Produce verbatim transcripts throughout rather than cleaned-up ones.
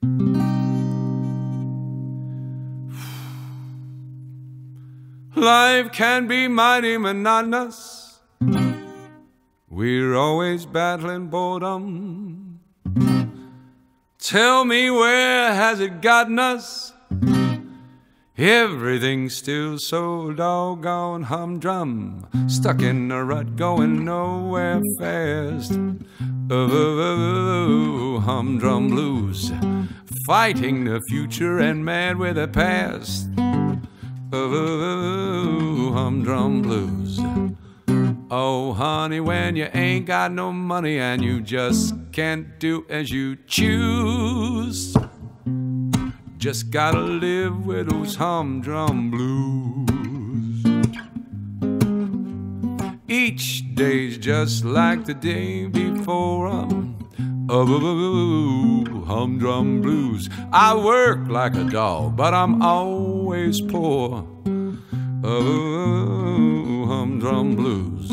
Life can be mighty monotonous. We're always battling boredom. Tell me, where has it gotten us? Everything's still so doggone humdrum, stuck in a rut, going nowhere fast. Oh, oh, oh, humdrum blues, fighting the future and mad with the past. Oh, oh, oh, humdrum blues. Oh, honey, when you ain't got no money and you just can't do as you choose, just gotta live with those humdrum blues. Each day's just like the day before. Um, oh, oh, oh, oh, humdrum blues. I work like a dog, but I'm always always poor. Oh, humdrum blues.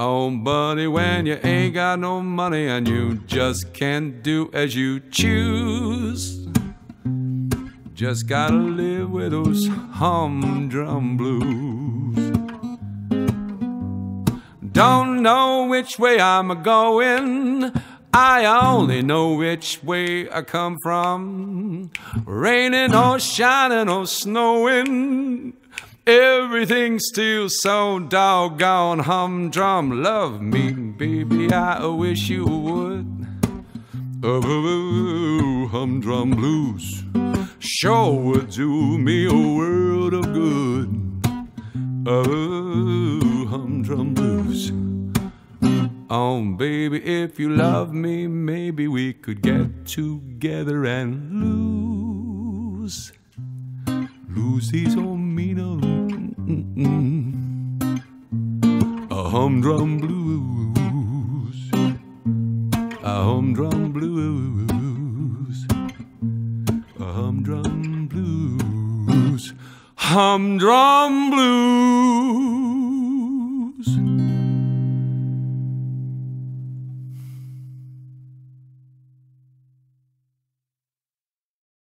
Oh, buddy, when you ain't got no money and you just can't do as you choose, just gotta live with those humdrum blues. Don't know which way I'm a-going, I only know which way I come from. Raining or shining or snowing, everything's still so doggone humdrum. Love me, baby, I wish you would. Oh, oh, oh, humdrum blues sure would do me a world of good. Oh, oh, humdrum blues. Oh, baby, if you love me, maybe we could get together and lose, lose these old mean old mm-mm, a humdrum blues, a humdrum blues, a humdrum blues, humdrum blues.